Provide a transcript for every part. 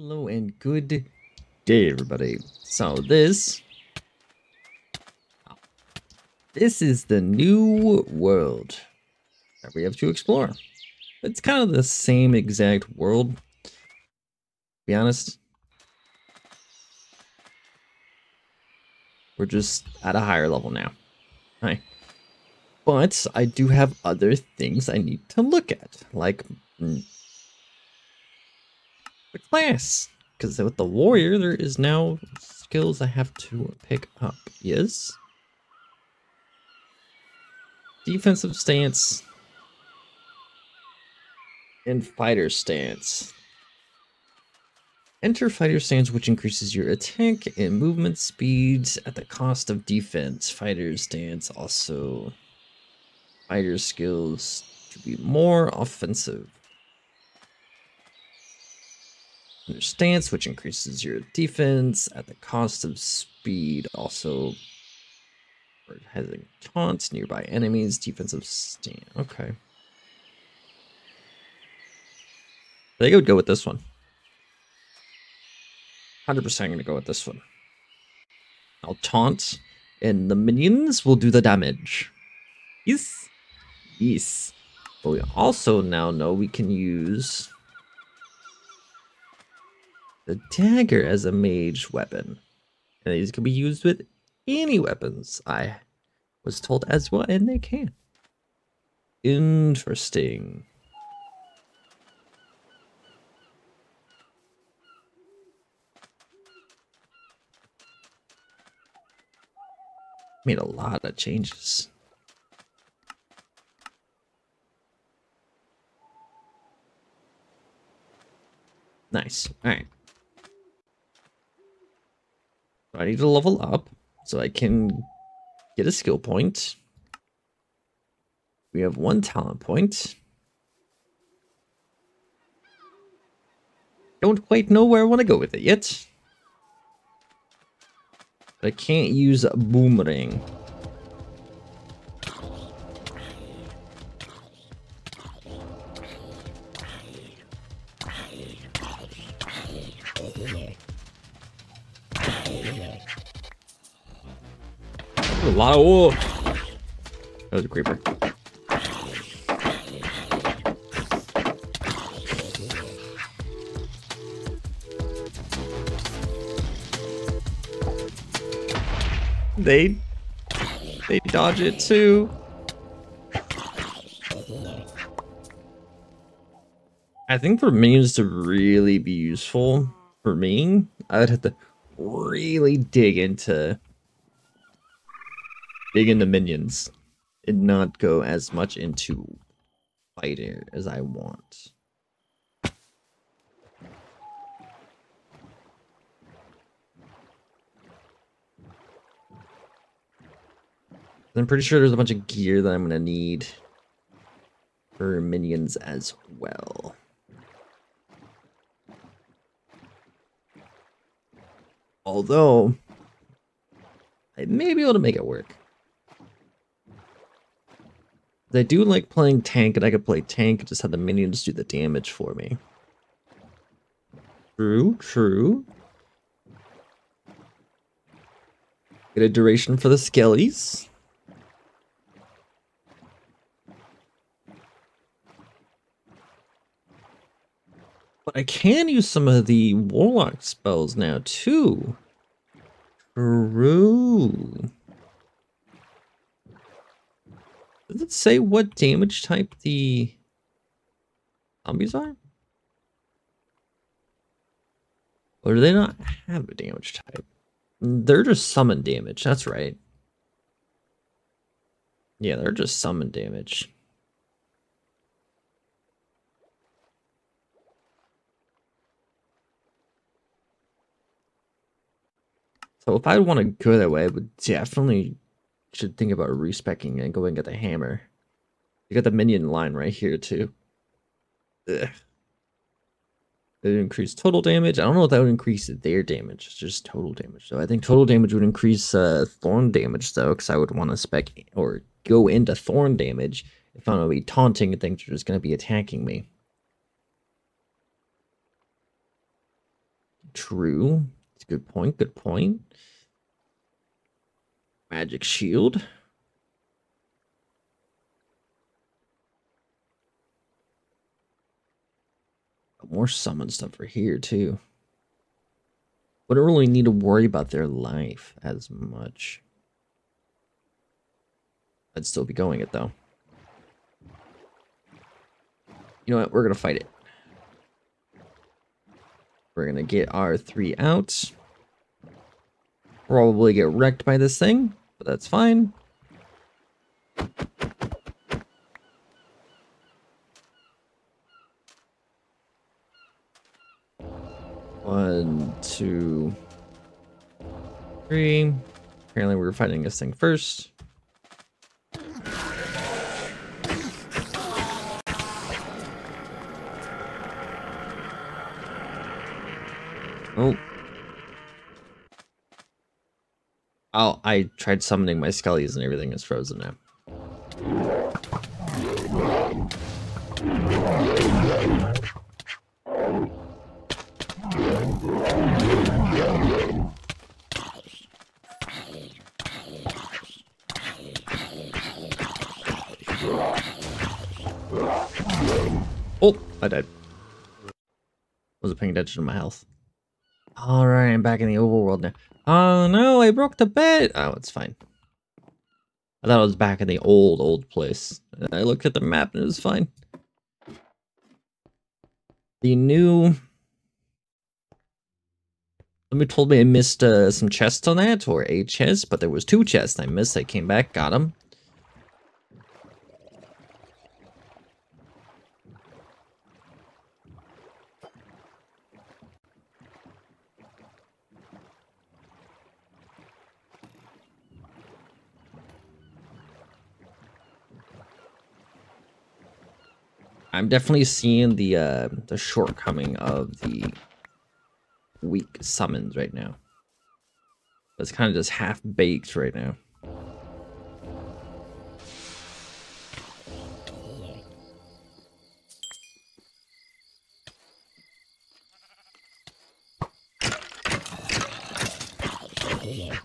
Hello and good day, everybody. So this is the new world that we have to explore. It's kind of the same exact world, to be honest. We're just at a higher level now. Hi. But I do have other things I need to look at, like the class, because with the warrior there is now skills I have to pick up. Yes, defensive stance and fighter stance. Enter fighter stance, which increases your attack and movement speeds at the cost of defense. Fighter stance also fighter skills to be more offensive. Your stance, which increases your defense at the cost of speed, also has taunts nearby enemies. Defensive stance. Okay, I think I would go with this one. 100%, I'm gonna go with this one. I'll taunt, and the minions will do the damage. Yes, yes. But we also now know we can use the dagger as a mage weapon, and these can be used with any weapons, I was told as well, and they can. Interesting. Made a lot of changes. Nice. All right. I need to level up so I can get a skill point. We have one talent point. Don't quite know where I want to go with it yet. I can't use a boomerang. Wow, that was a creeper. They dodge it too. I think for minions to really be useful for me, I would have to really dig into minions and not go as much into fighter as I want. I'm pretty sure there's a bunch of gear that I'm gonna need for minions as well. Although I may be able to make it work. I do like playing tank, and I could play tank and just have the minions do the damage for me. True, true. Get a duration for the skellies. But I can use some of the warlock spells now, too. True. Does it say what damage type the zombies are? Or do they not have a damage type? They're just summon damage, that's right. Yeah, they're just summon damage. So if I want to go that way, I would definitely should think about respecking and going and get the hammer. You got the minion line right here too. Ugh. It increased total damage. I don't know if that would increase their damage. It's just total damage. So I think total damage would increase thorn damage though, because I would want to spec or go into thorn damage if I'm gonna be taunting and things are just gonna be attacking me. True. It's a good point. Good point. Magic shield. More summon stuff for here too. We don't really need to worry about their life as much. I'd still be going it though. You know what? We're gonna fight it. We're gonna get our three out. Probably get wrecked by this thing, but that's fine. One, two, three. Apparently we were fighting this thing first. Oh. I tried summoning my skellies and everything is frozen now. Oh, I died. Wasn't paying attention to my health. Alright, I'm back in the overworld now. Oh no, I broke the bed! Oh, it's fine. I thought I was back in the old place. I looked at the map and it was fine. The new... Somebody told me I missed some chests on that, or a chest, but there was two chests I missed. I came back, got them. I'm definitely seeing the shortcoming of the weak summons right now. That's kind of just half baked right now. It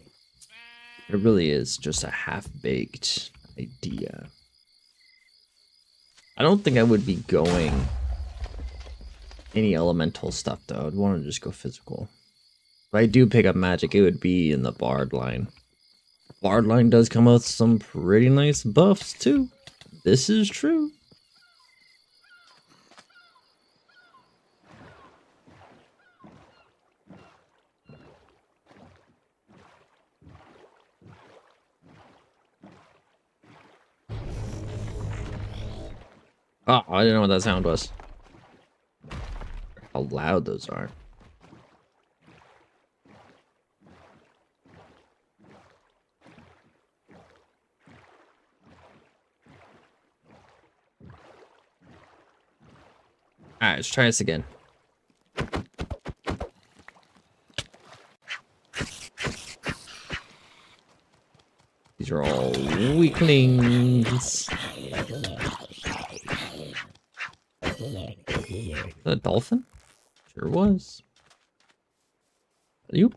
really is just a half baked idea. I don't think I would be going any elemental stuff though. I'd want to just go physical. If I do pick up magic, it would be in the bard line. Bard line does come with some pretty nice buffs too. This is true. Oh, I didn't know what that sound was. How loud those are. Alright, let's try this again. These are all weaklings. A dolphin? Sure was. Are you?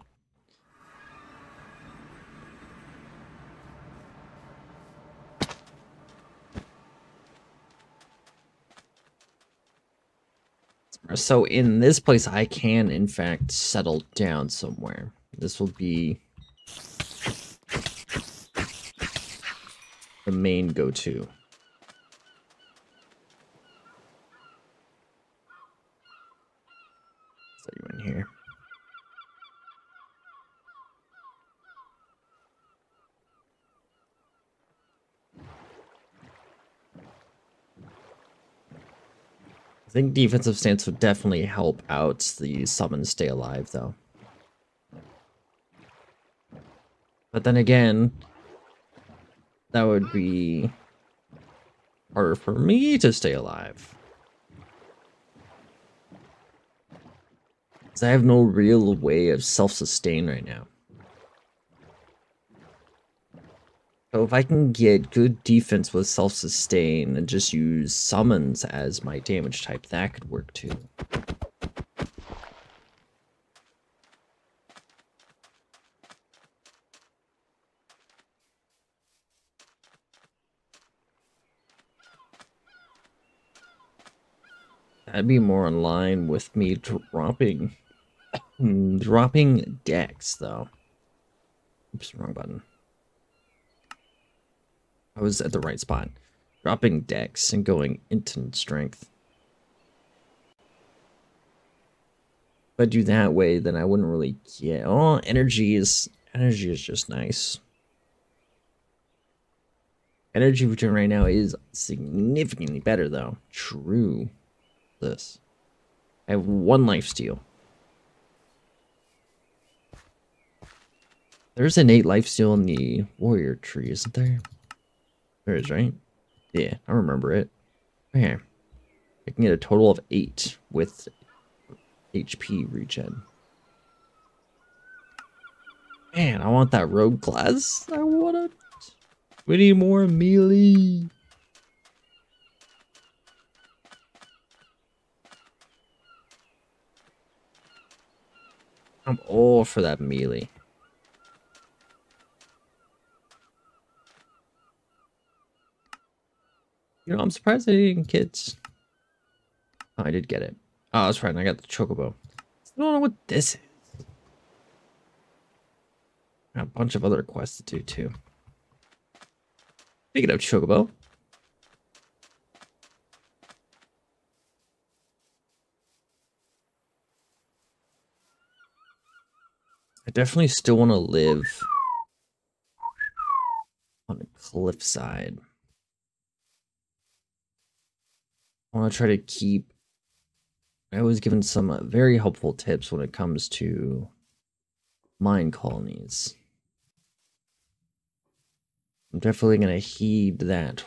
So in this place, I can in fact settle down somewhere. This will be the main go-to. I think defensive stance would definitely help out the summon stay alive though. But then again, that would be harder for me to stay alive. Because I have no real way of self-sustain right now. So if I can get good defense with self-sustain and just use summons as my damage type, that could work too. That'd be more in line with me dropping decks, though. Oops, wrong button. I was at the right spot. Dropping decks and going into strength. If I do that way, then I wouldn't really get... Oh, energy is just nice. Energy return right now is significantly better, though. True. This. I have one lifesteal. There's an 8 lifesteal in the warrior tree, isn't there? There is, right? Yeah, I remember it. Okay. I can get a total of 8 with HP regen. Man, I want that rogue class. I want it. We need more melee. I'm all for that melee. You know, I'm surprised I didn't get... Oh, I did get it. Oh, that's right, and I got the chocobo. I don't know what this is. Got a bunch of other quests to do, too. Speaking of chocobo. I definitely still want to live on a cliffside. I want to try to keep... I was given some very helpful tips when it comes to mine colonies. I'm definitely going to heed that.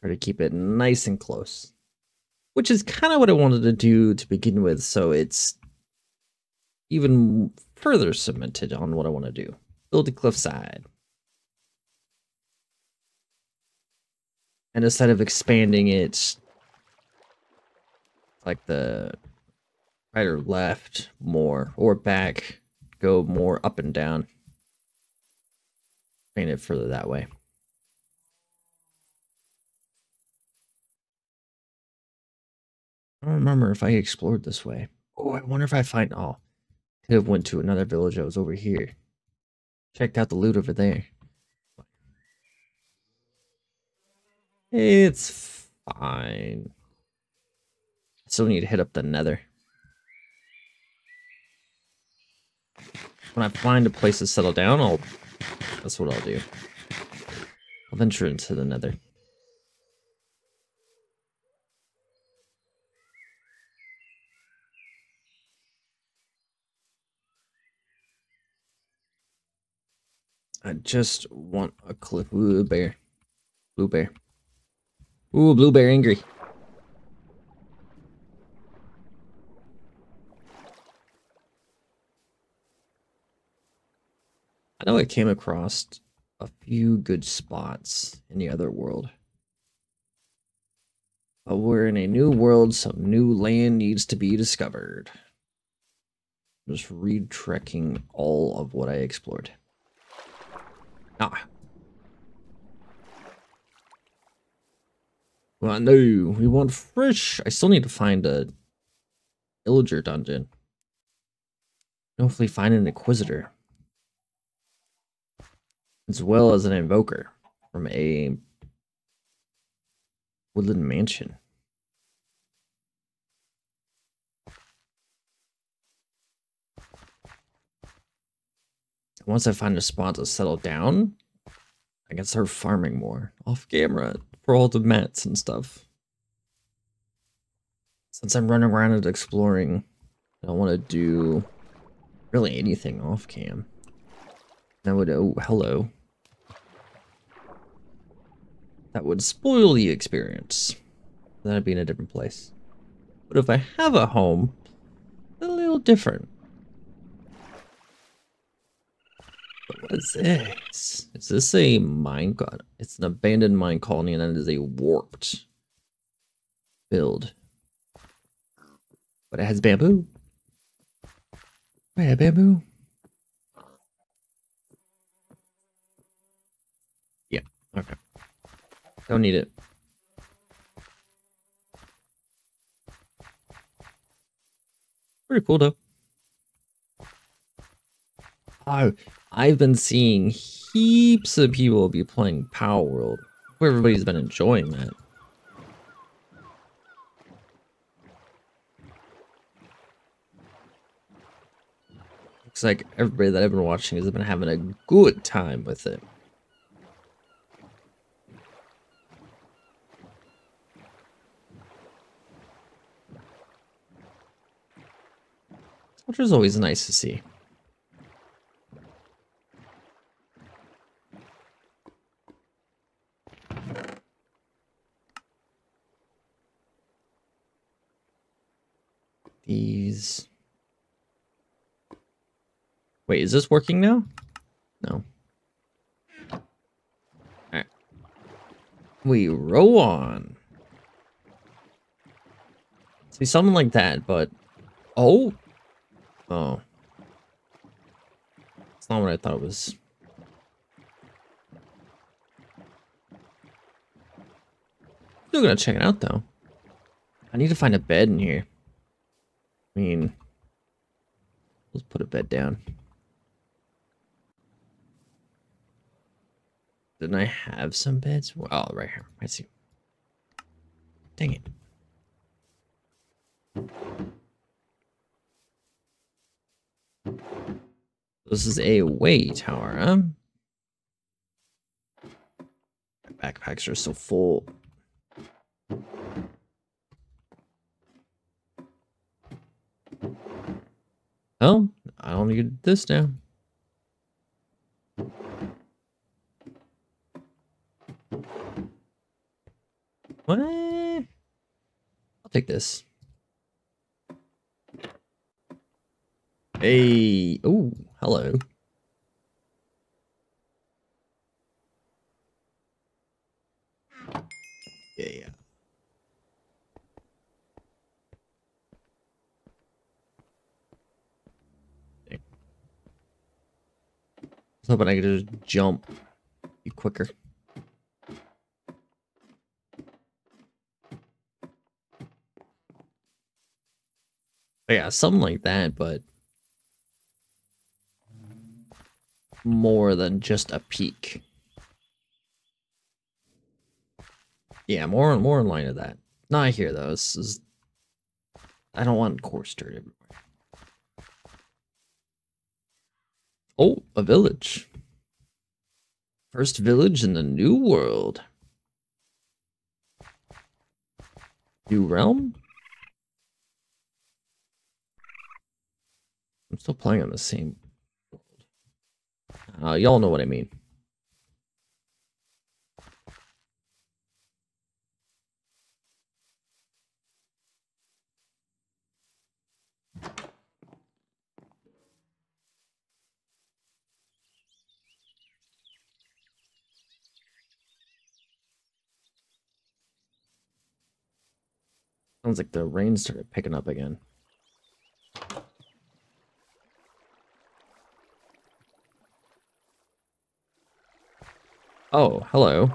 Try to keep it nice and close. Which is kind of what I wanted to do to begin with, so it's even further cemented on what I want to do. Build a cliffside. And instead of expanding it like the right or left more or back, go more up and down. Paint it further that way. I don't remember if I explored this way. Oh, I wonder if I find... Oh, could have went to another village that was over here. Checked out the loot over there. It's fine. I still need to hit up the nether. When I find a place to settle down, I'll... That's what I'll do. I'll venture into the nether. I just want a cliff. Ooh, bear. Blue bear. Ooh, blue bear angry. I know I came across a few good spots in the other world. But we're in a new world, some new land needs to be discovered. Just retrekking all of what I explored. Ah. Well, no, we want fresh. I still need to find a villager dungeon. Hopefully find an inquisitor. As well as an invoker from a woodland mansion. Once I find a spot to settle down, I can start farming more off camera for all the mats and stuff. Since I'm running around and exploring, I don't want to do really anything off cam. That would... Oh, hello. That would spoil the experience. Then I'd be in a different place. But if I have a home, it's a little different. But what is this? Is this a mine? God, it's an abandoned mine colony, and it is a warped build. But it has bamboo. I have bamboo. Yeah, okay. Don't need it. Pretty cool though. Oh, I've been seeing heaps of people be playing Palworld. Where everybody's been enjoying that. Looks like everybody that I've been watching has been having a good time with it. Which is always nice to see. These. Wait, is this working now? No. All right. We row on. See, something like that, but oh. Oh, it's not what I thought it was. Still gonna check it out though. I need to find a bed in here. I mean, let's put a bed down. Didn't I have some beds? Oh, right here. I see. Dang it. This is a way tower, huh? My backpacks are so full. Oh, I don't need this now. What? I'll take this. Hey, oh, hello. Yeah. I was hoping I could just jump quicker. But yeah, something like that, but more than just a peak. Yeah, more in line of that. Not here though. This is, I don't want coarse dirt everywhere. Oh, a village. First village in the new world. New realm? I'm still playing on the same. Y'all know what I mean. Sounds like the rain started picking up again. Oh, hello.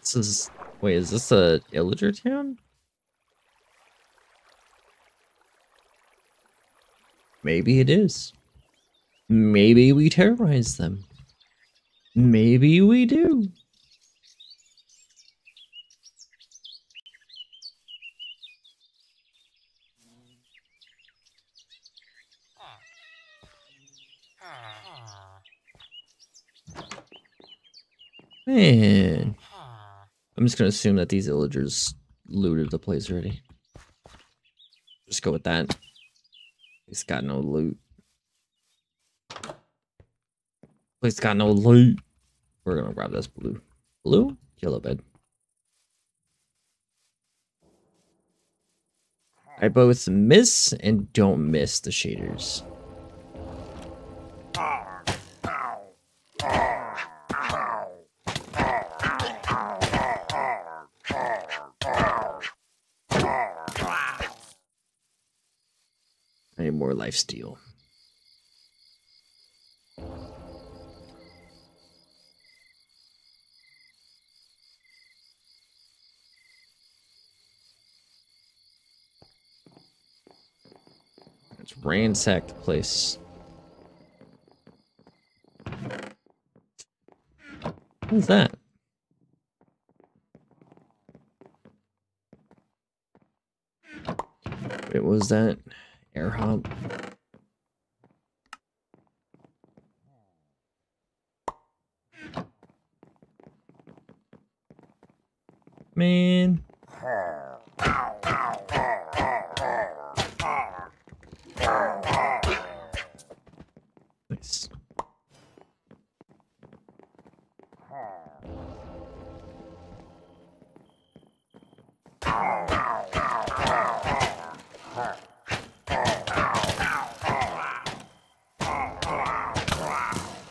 This is... Wait, is this a villager town? Maybe it is. Maybe we terrorize them. Maybe we do. Man, I'm just gonna assume that these villagers looted the place already. Just go with that. It's got no loot. Place got no loot. We're gonna grab this blue, yellow bed. I both miss and don't miss the shaders. More lifesteal. Let's ransack the place. What's that? It was that air hop. Man. Nice.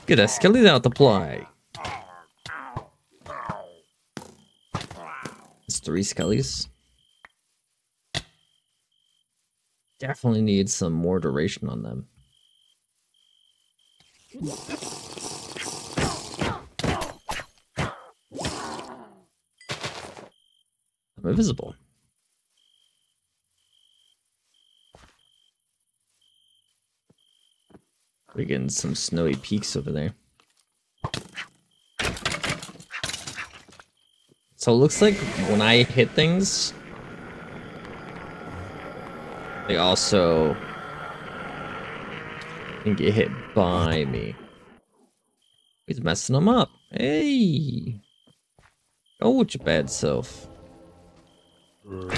Get a skeleton out to play. It's 3 skellies. Definitely need some more duration on them. I'm invisible. We're getting some snowy peaks over there. So it looks like when I hit things, they also can get hit by me. He's messing them up. Hey! Go with your bad self. I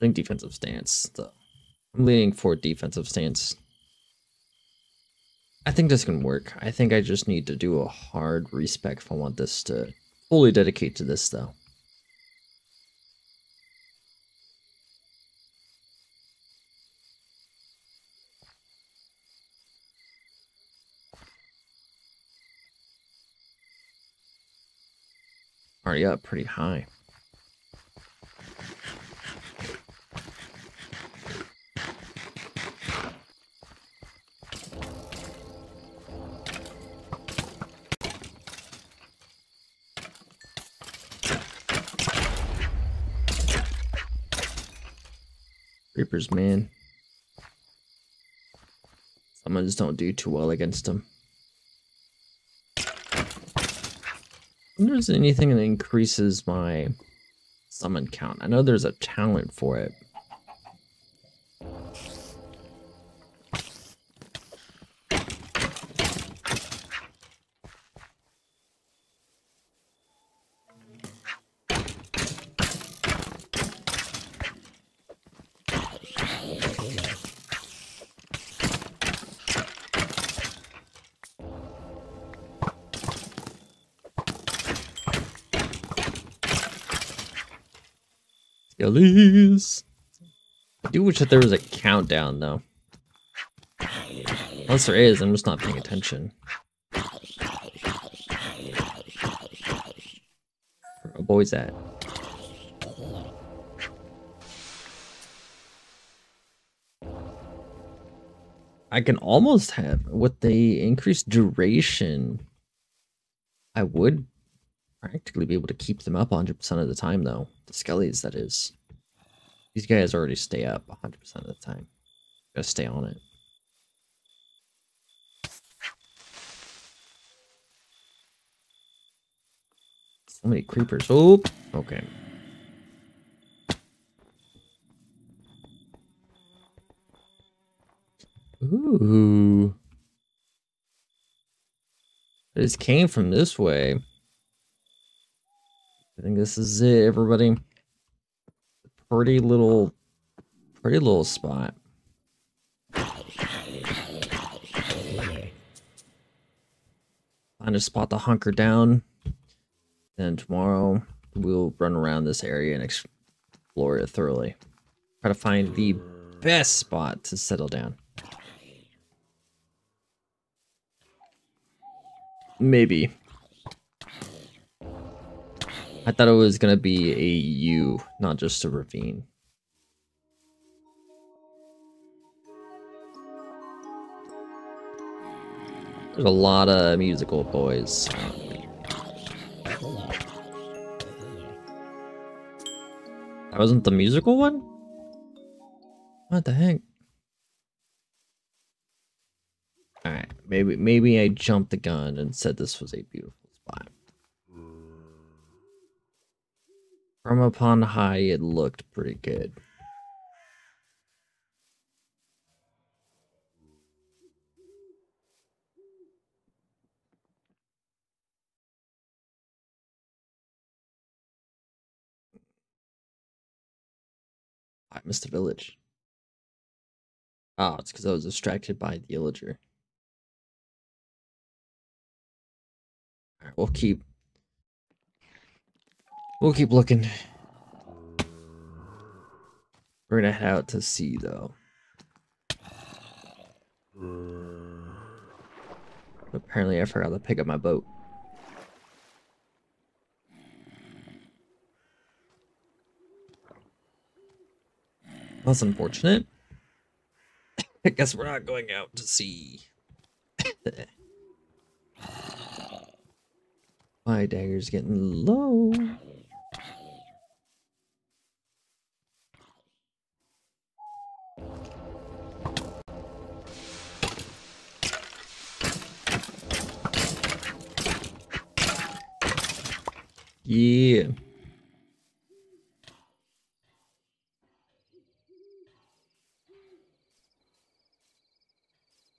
think defensive stance, though. I'm leaning for defensive stance. I think this can work. I think I just need to do a hard respec if I want this to fully dedicate to this, though. Already up pretty high. Creepers, man. Some of us don't do too well against them. I wonder if there's anything that increases my summon count. I know there's a talent for it. Skellies. I do wish that there was a countdown, though. Unless there is, I'm just not paying attention. Where a boy's at. I can almost have, with the increased duration, I would practically be able to keep them up 100% of the time, though. The skellies, that is. These guys already stay up 100% of the time. Gotta stay on it. So many creepers. Oh, okay. Ooh. This came from this way. I think this is it, everybody. Pretty little spot. Find a spot to hunker down. Then tomorrow we'll run around this area and explore it thoroughly. Try to find the best spot to settle down. Maybe. I thought it was going to be a U, not just a ravine. There's a lot of musical boys. That wasn't the musical one? What the heck? Alright, maybe I jumped the gun and said this was a beautiful spot. From upon high, it looked pretty good. I missed the village. Oh, it's because I was distracted by the villager. Alright, we'll keep looking. We're gonna head out to sea though. Apparently I forgot to pick up my boat. That's unfortunate. I guess we're not going out to sea. My dagger's getting low. Yeah.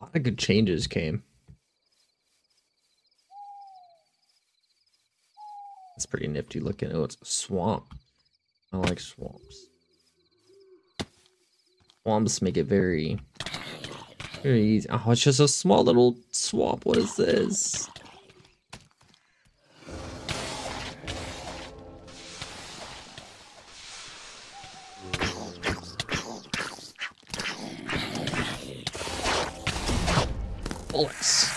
A lot of good changes came. It's pretty nifty looking. Oh, it's a swamp. I like swamps. Swamps make it very, very easy. Oh, it's just a small little swamp. What is this? Bullets.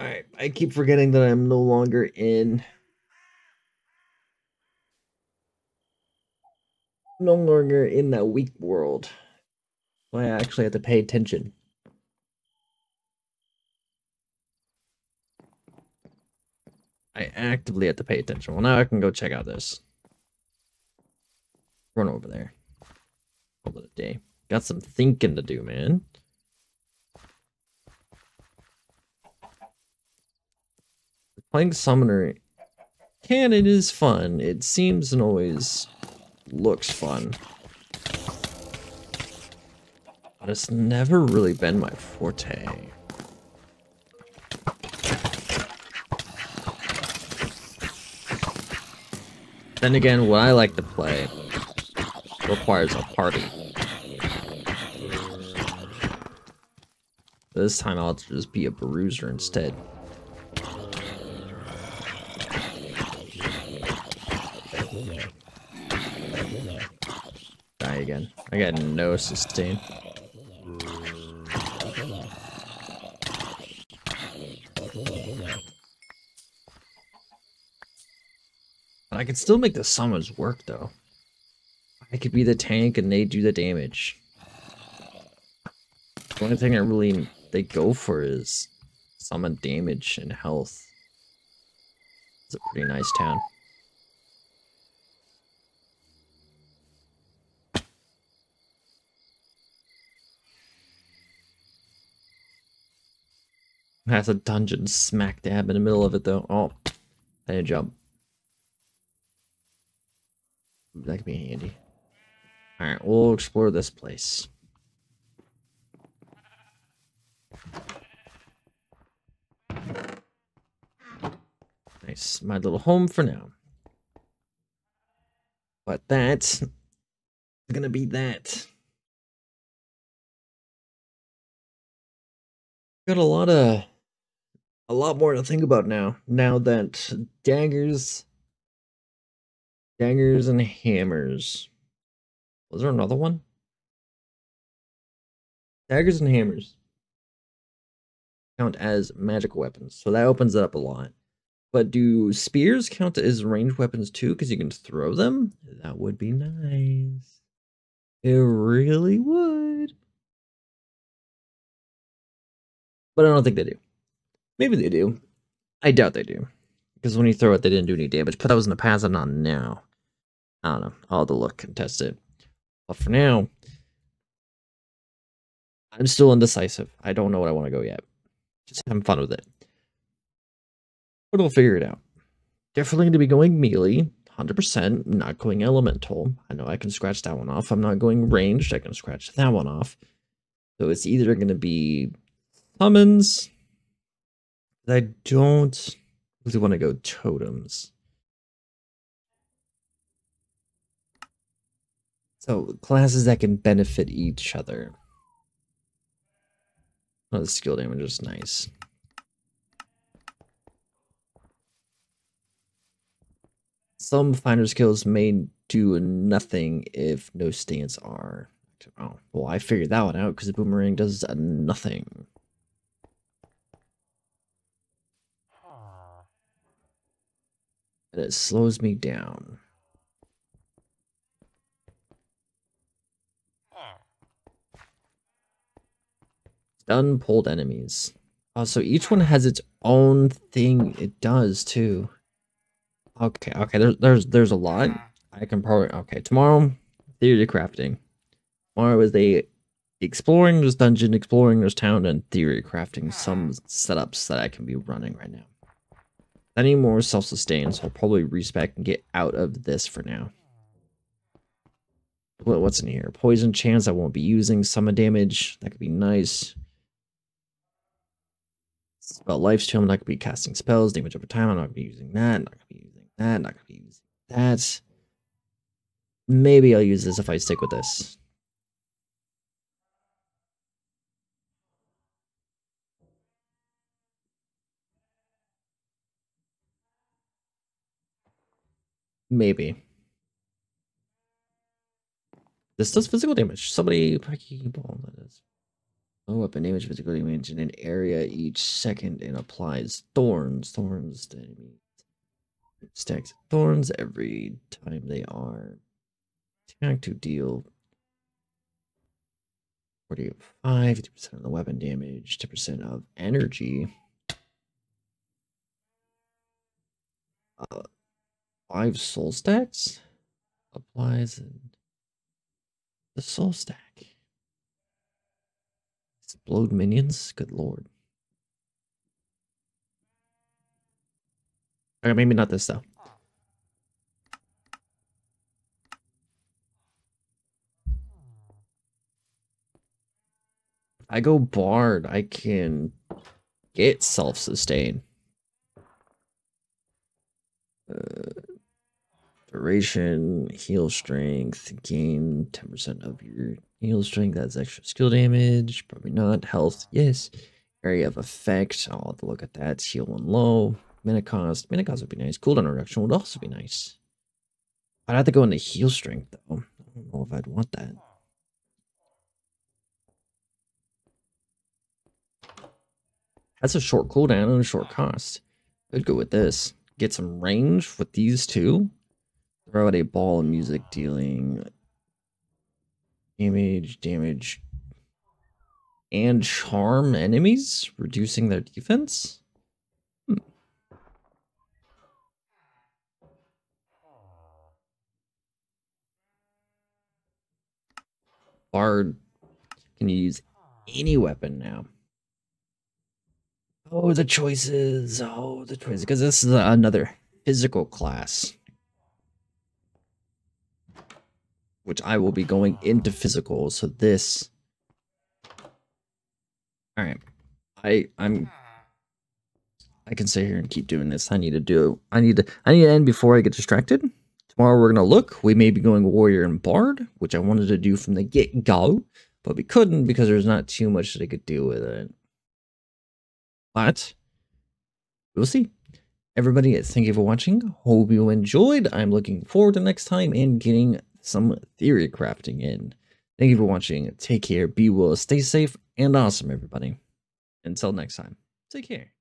Alright, I keep forgetting that I'm no longer in. No longer in that weak world. Well, I actually have to pay attention. I actively have to pay attention. Well, now I can go check out this. Run over there. Hold it a day. Got some thinking to do, man. Playing Summoner, it is fun. It seems and always looks fun. But it's never really been my forte. Then again, what I like to play requires a party. This time I'll just be a bruiser instead. Again. I got no sustain. But I can still make the summons work though. I could be the tank and they do the damage. The only thing I really they go for is summon damage and health. It's a pretty nice town. That's a dungeon smack dab in the middle of it, though. Oh, I didn't jump. That could be handy. All right, we'll explore this place. Nice, my little home for now. But that's gonna be that. Got a lot more to think about now. Now that daggers and hammers. Was there another one? Daggers and hammers count as magic weapons, so that opens it up a lot. But do spears count as ranged weapons too? Because you can throw them. That would be nice. It really would. But I don't think they do. Maybe they do. I doubt they do. Because when you throw it, they didn't do any damage. But that was in the past and not now. I don't know. I'll have to look and test it. But for now, I'm still indecisive. I don't know what I want to go yet. Just having fun with it. But we'll figure it out. Definitely going to be going melee. 100%. Not going elemental. I know I can scratch that one off. I'm not going ranged. I can scratch that one off. So it's either going to be summons. I don't really want to go totems. So classes that can benefit each other. Oh, the skill damage is nice. Some finder skills may do nothing if no stance are. Oh, well, I figured that one out because the boomerang does nothing. And it slows me down. Stun pulled enemies. Oh, so each one has its own thing it does too. Okay, okay, there's a lot. I can probably, okay, tomorrow, theory crafting. Tomorrow is the exploring, there's dungeon exploring, there's town, and theory crafting. Some setups that I can be running right now. I need more self-sustain, so I'll probably respec and get out of this for now. What's in here? Poison chance I won't be using. Summon damage, that could be nice. Spell lifesteal, I'm not going to be casting spells. Damage over time, I'm not going to be using that. I'm not going to be using that. I'm not going to be using that. Maybe I'll use this if I stick with this. Maybe. This does physical damage. Somebody ball that is. Oh, weapon damage, physical damage in an area each second, and applies thorns. Thorns to enemies. Stacks of thorns every time they are attacked to deal 45, 50% of the weapon damage, 10% of energy. 5 soul stacks applies and. The soul stack. Explode minions? Good lord. Okay, maybe not this though. I go bard. I can get self-sustain. Duration, heal strength, gain 10% of your heal strength. That's extra skill damage. Probably not. Health, yes. Area of effect. I'll have to look at that. Heal one low. Mana cost. Mana cost would be nice. Cooldown reduction would also be nice. I'd have to go into heal strength though. I don't know if I'd want that. That's a short cooldown and a short cost. Could go with this. Get some range with these two. Throw out a ball of music dealing damage, and charm enemies, reducing their defense. Bard can use any weapon now. Oh, the choices. Oh, the choices. Because this is another physical class. Which I will be going into physical, so this... Alright. I can sit here and keep doing this. I need to end before I get distracted. Tomorrow we're gonna look. We may be going warrior and bard, which I wanted to do from the get-go, but we couldn't because there's not too much that I could do with it. But we'll see. Everybody, thank you for watching. Hope you enjoyed. I'm looking forward to next time and getting some theory crafting in. Thank you for watching. Take care, be well, stay safe and awesome, everybody. Until next time, take care.